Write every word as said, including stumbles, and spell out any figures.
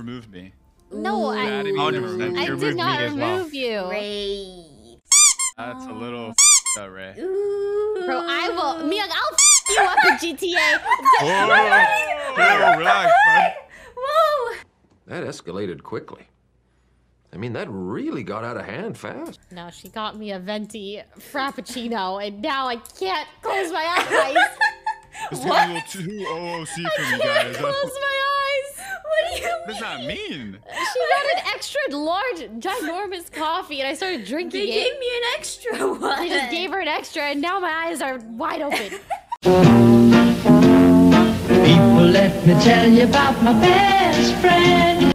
removed me. No, I, me I did not remove well. you. Ray. That's a little f***ed up, Ray. Ooh. Bro, I will. Myung, I'll f*** you up in G T A. Whoa, whoa, relax, bro. Whoa. That escalated quickly. I mean, that really got out of hand fast. No, she got me a venti frappuccino, and now I can't close my eyes. It's what? A little too O O C for me, guys. I can't close my eyes. What do you mean? What does that mean? She got an extra large, ginormous coffee, and I started drinking it. They gave me an extra one. I just gave her an extra, and now my eyes are wide open. People, let me tell you about my best friend.